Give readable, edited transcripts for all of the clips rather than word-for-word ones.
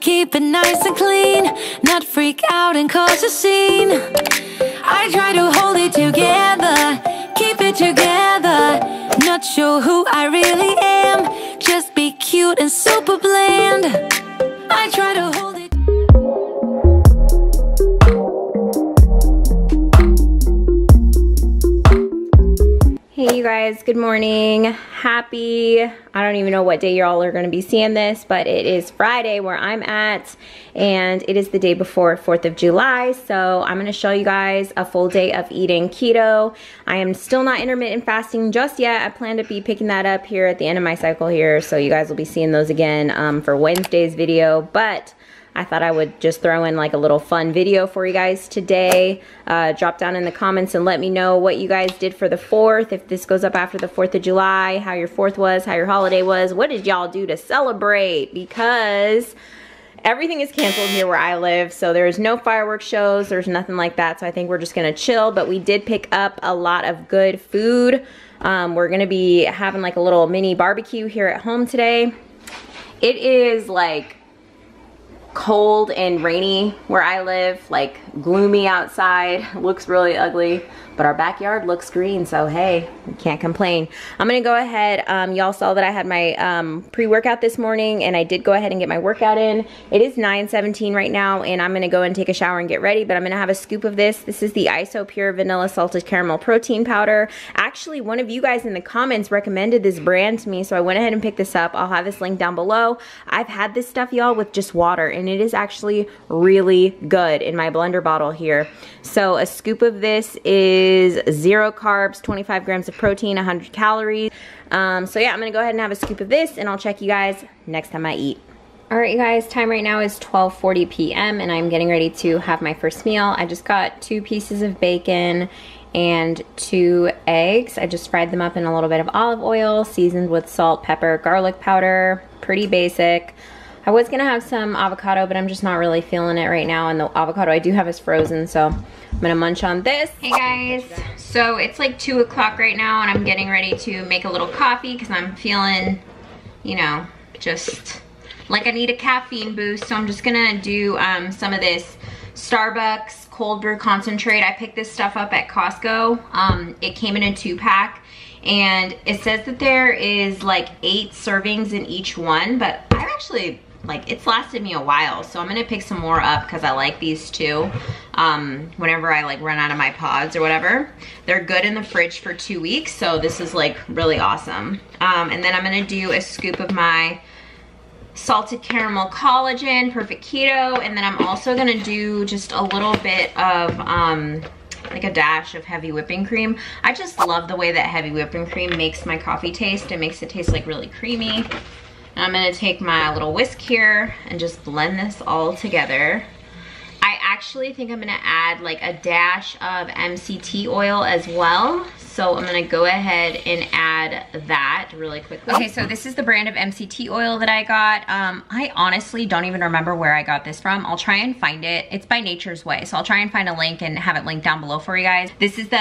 keep it nice and clean, not freak out and cause a scene. I try to hold it together, keep it together. Not sure who I really am, just be cute and super bland. I try to hold it. Hey you guys, good morning. Happy, I don't even know what day y'all are gonna be seeing this, but it is Friday where I'm at, and it is the day before 4th of July, so I'm gonna show you guys a full day of eating keto. I am still not intermittent fasting just yet. I plan to be picking that up here at the end of my cycle here, so you guys will be seeing those again for Wednesday's video, but I thought I would just throw in like a little fun video for you guys today. Drop down in the comments and let me know what you guys did for the 4th. If this goes up after the 4th of July, how your 4th was, how your holiday was. What did y'all do to celebrate? Because everything is canceled here where I live, so there's no fireworks shows, there's nothing like that, so I think we're just gonna chill, but we did pick up a lot of good food. We're gonna be having like a little mini barbecue here at home today. It is like cold and rainy where I live, like gloomy outside, looks really ugly, but our backyard looks green, so hey, we can't complain. I'm gonna go ahead, y'all saw that I had my pre-workout this morning, and I did go ahead and get my workout in. It is 9:17 right now, and I'm gonna go and take a shower and get ready, but I'm gonna have a scoop of this. This is the Iso-Pure Vanilla Salted Caramel Protein Powder. Actually, one of you guys in the comments recommended this brand to me, so I went ahead and picked this up. I'll have this link down below. I've had this stuff, y'all, with just water, and it is actually really good in my blender bottle here. So a scoop of this is 0 carbs, 25 grams of protein, 100 calories. So yeah, I'm gonna go ahead and have a scoop of this, and I'll check you guys next time I eat. All right, you guys, time right now is 12:40 p.m. and I'm getting ready to have my first meal. I just got 2 pieces of bacon and 2 eggs. I just fried them up in a little bit of olive oil, seasoned with salt, pepper, garlic powder, pretty basic. I was gonna have some avocado, but I'm just not really feeling it right now, and the avocado I do have is frozen, so I'm gonna munch on this. Hey guys, so it's like 2 o'clock right now, and I'm getting ready to make a little coffee because I'm feeling, you know, just like I need a caffeine boost, so I'm just gonna do some of this Starbucks cold brew concentrate. I picked this stuff up at Costco. It came in a 2-pack, and it says that there is like 8 servings in each one, but I've actually, like, it's lasted me a while, so I'm gonna pick some more up because I like these too. Whenever I like run out of my pods or whatever, they're good in the fridge for 2 weeks, so this is like really awesome. And then I'm gonna do a scoop of my salted caramel collagen, Perfect Keto, and then I'm also gonna do just a little bit of like a dash of heavy whipping cream. I just love the way that heavy whipping cream makes my coffee taste. It makes it taste like really creamy. I'm gonna take my little whisk here and just blend this all together. I actually think I'm gonna add like a dash of MCT oil as well. So I'm gonna go ahead and add that really quickly. Okay, so this is the brand of MCT oil that I got. I honestly don't even remember where I got this from. I'll try and find it. It's by Nature's Way, so I'll try and find a link and have it linked down below for you guys. This is the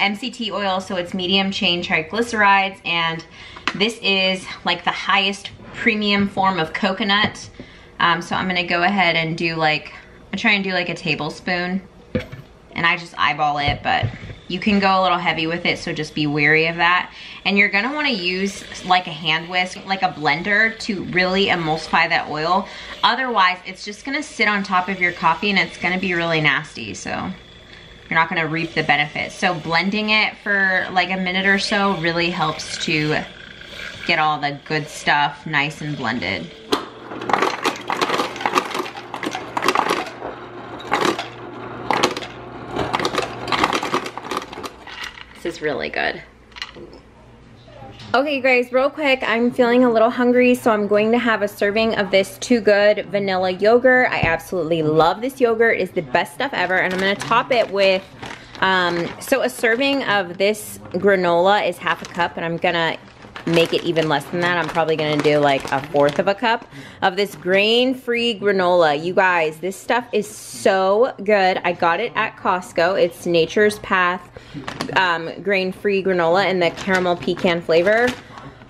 MCT oil, so it's medium chain triglycerides, and this is like the highest premium form of coconut. So I'm gonna go ahead and do like, I try and do like a tablespoon, and I just eyeball it, but you can go a little heavy with it, so just be wary of that. And you're gonna wanna use like a hand whisk, like a blender, to really emulsify that oil. Otherwise, it's just gonna sit on top of your coffee and it's gonna be really nasty, so you're not gonna reap the benefits. So blending it for like a minute or so really helps to get all the good stuff nice and blended. This is really good. Okay, you guys, real quick, I'm feeling a little hungry, so I'm going to have a serving of this Too Good vanilla yogurt. I absolutely love this yogurt. It's the best stuff ever, and I'm gonna top it with so a serving of this granola is 1/2 cup, and I'm gonna make it even less than that. I'm probably gonna do like 1/4 cup of this grain-free granola. You guys, this stuff is so good. I got it at Costco. It's Nature's Path grain-free granola in the caramel pecan flavor.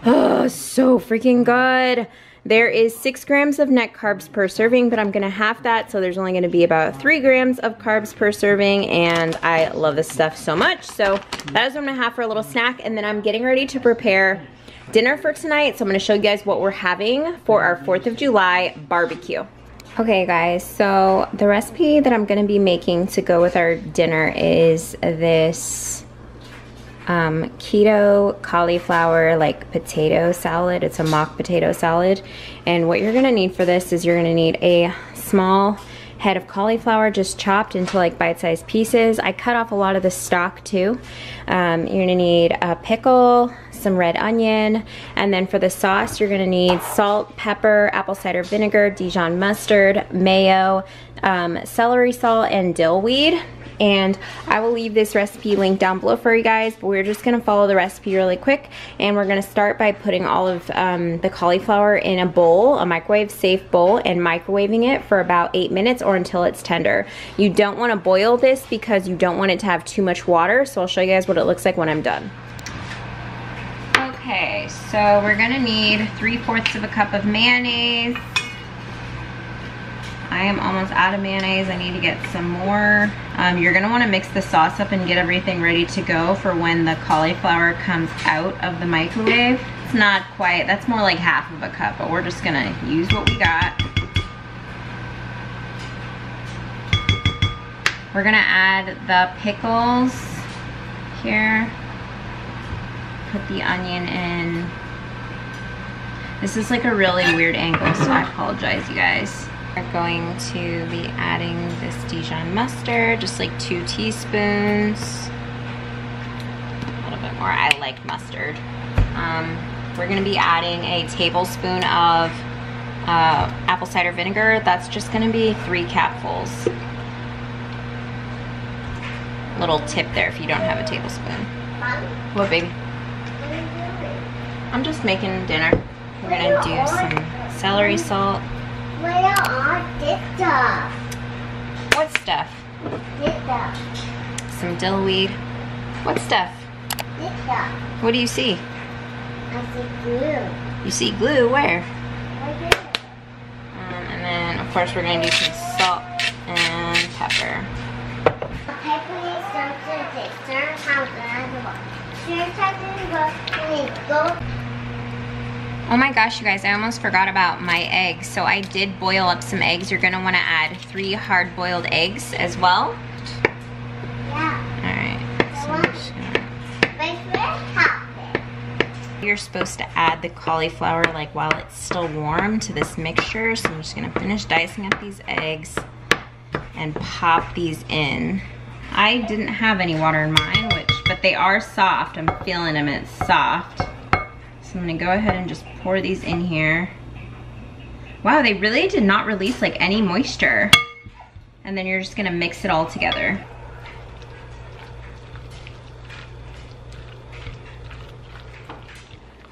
Oh, so freaking good. There is 6 grams of net carbs per serving, but I'm gonna half that, so there's only gonna be about 3 grams of carbs per serving, and I love this stuff so much. So that is what I'm gonna have for a little snack, and then I'm getting ready to prepare dinner for tonight. So I'm gonna show you guys what we're having for our 4th of July barbecue. Okay guys, so the recipe that I'm gonna be making to go with our dinner is this keto cauliflower like potato salad. It's a mock potato salad. And what you're gonna need for this is you're gonna need a small head of cauliflower just chopped into like bite-sized pieces. I cut off a lot of the stalk too. You're gonna need a pickle, some red onion, and then for the sauce you're gonna need salt, pepper, apple cider vinegar, Dijon mustard, mayo, celery salt, and dill weed. And I will leave this recipe linked down below for you guys, but we're just gonna follow the recipe really quick, and we're gonna start by putting all of the cauliflower in a bowl, a microwave safe bowl, and microwaving it for about 8 minutes or until it's tender. You don't wanna boil this because you don't want it to have too much water, so I'll show you guys what it looks like when I'm done. Okay, so we're gonna need 3/4 of a cup of mayonnaise. I am almost out of mayonnaise. I need to get some more. You're gonna wanna mix the sauce up and get everything ready to go for when the cauliflower comes out of the microwave. It's not quite, that's more like 1/2 cup, but we're just gonna use what we got. We're gonna add the pickles here. Put the onion in. This is like a really weird angle, so I apologize, you guys. We're going to be adding this Dijon mustard, just like 2 teaspoons. A little bit more, I like mustard. We're gonna be adding a tablespoon of apple cider vinegar. That's just gonna be 3 capfuls. Little tip there if you don't have a tablespoon. What, baby? I'm just making dinner. We're gonna do some celery salt. Where are this stuff? What stuff? This stuff. Some dill weed. What stuff? This stuff. What do you see? I see glue. You see glue? Where? Right here. And then, of course, we're going to do some salt and pepper. Oh my gosh, you guys, I almost forgot about my eggs. So I did boil up some eggs. You're gonna wanna add 3 hard-boiled eggs as well. Yeah. All right. So you're supposed to add the cauliflower like while it's still warm to this mixture. So I'm just gonna finish dicing up these eggs and pop these in. I didn't have any water in mine, but they are soft. I'm feeling them, it's soft. So I'm gonna go ahead and just pour these in here. Wow, they really did not release like any moisture. And then you're just gonna mix it all together.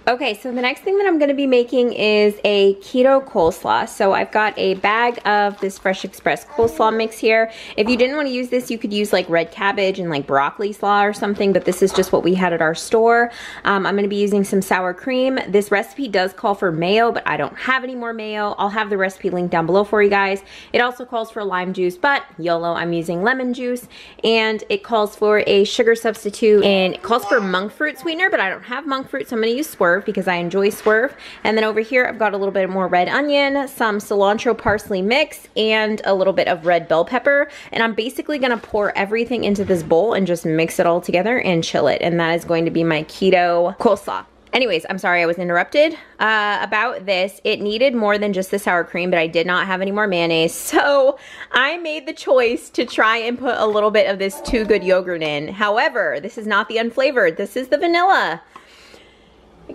Okay, so the next thing that I'm gonna be making is a keto coleslaw. So I've got a bag of this Fresh Express coleslaw mix here. If you didn't wanna use this, you could use like red cabbage and like broccoli slaw or something, but this is just what we had at our store. I'm gonna be using some sour cream. This recipe does call for mayo, but I don't have any more mayo. I'll have the recipe linked down below for you guys. It also calls for lime juice, but YOLO, I'm using lemon juice. And it calls for a sugar substitute, and it calls for monk fruit sweetener, but I don't have monk fruit, so I'm gonna use Swerve, because I enjoy Swerve. And then over here I've got a little bit more red onion, some cilantro parsley mix, and a little bit of red bell pepper. And I'm basically gonna pour everything into this bowl and just mix it all together and chill it. And that is going to be my keto coleslaw. Anyways, I'm sorry I was interrupted about this. It needed more than just the sour cream, but I did not have any more mayonnaise. So I made the choice to try and put a little bit of this Too Good yogurt in. However, this is not the unflavored, this is the vanilla.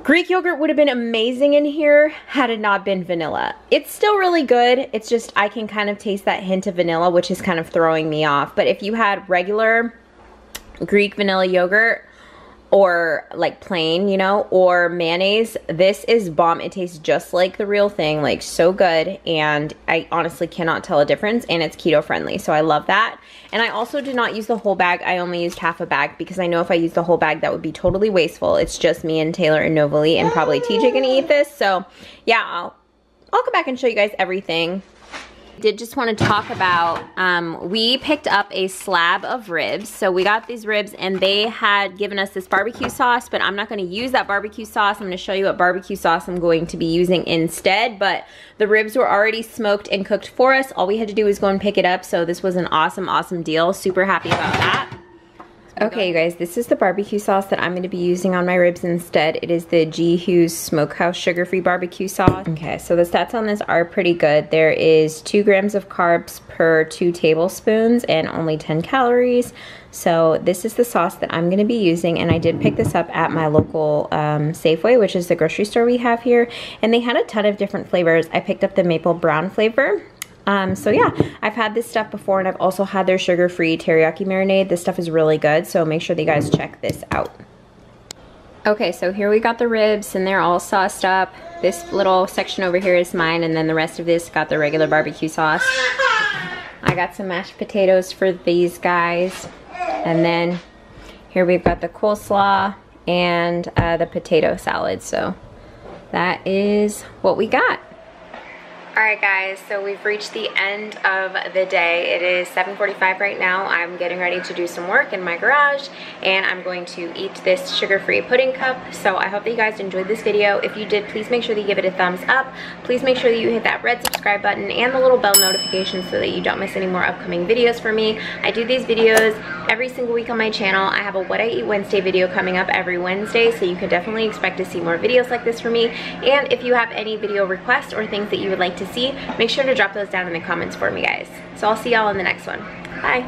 Greek yogurt would have been amazing in here had it not been vanilla. It's still really good. It's just I can kind of taste that hint of vanilla, which is kind of throwing me off. But if you had regular Greek vanilla yogurt, or like plain, you know, or mayonnaise, this is bomb. It tastes just like the real thing, like so good. And I honestly cannot tell a difference, and it's keto friendly, so I love that. And I also did not use the whole bag. I only used half a bag because I know if I used the whole bag, that would be totally wasteful. It's just me and Taylor and Novalee and probably TJ gonna eat this. So yeah, I'll go back and show you guys everything. Did just want to talk about, we picked up a slab of ribs. So we got these ribs and they had given us this barbecue sauce, but I'm not going to use that barbecue sauce. I'm going to show you what barbecue sauce I'm going to be using instead, but the ribs were already smoked and cooked for us. All we had to do was go and pick it up. So this was an awesome, awesome deal. Super happy about that. Okay, you guys, this is the barbecue sauce that I'm going to be using on my ribs instead. It is the G. Hughes Smokehouse sugar-free barbecue sauce. Okay, so the stats on this are pretty good. There is 2 grams of carbs per 2 tablespoons and only 10 calories. So this is the sauce that I'm going to be using, and I did pick this up at my local Safeway, which is the grocery store we have here. And they had a ton of different flavors. I picked up the maple brown flavor. So yeah, I've had this stuff before, and I've also had their sugar-free teriyaki marinade. This stuff is really good, so make sure that you guys check this out. Okay, so here we got the ribs, and they're all sauced up. This little section over here is mine, and then the rest of this got the regular barbecue sauce. I got some mashed potatoes for these guys, and then here we've got the coleslaw and the potato salad. So that is what we got. Alright guys, so we've reached the end of the day. It is 7:45 right now. I'm getting ready to do some work in my garage, and I'm going to eat this sugar-free pudding cup. So I hope that you guys enjoyed this video. If you did, please make sure that you give it a thumbs up. Please make sure that you hit that red subscribe button and the little bell notification so that you don't miss any more upcoming videos from me. I do these videos every single week on my channel. I have a What I Eat Wednesday video coming up every Wednesday, so you can definitely expect to see more videos like this from me. And if you have any video requests or things that you would like to see, make sure to drop those down in the comments for me, guys. So I'll see y'all in the next one. Bye.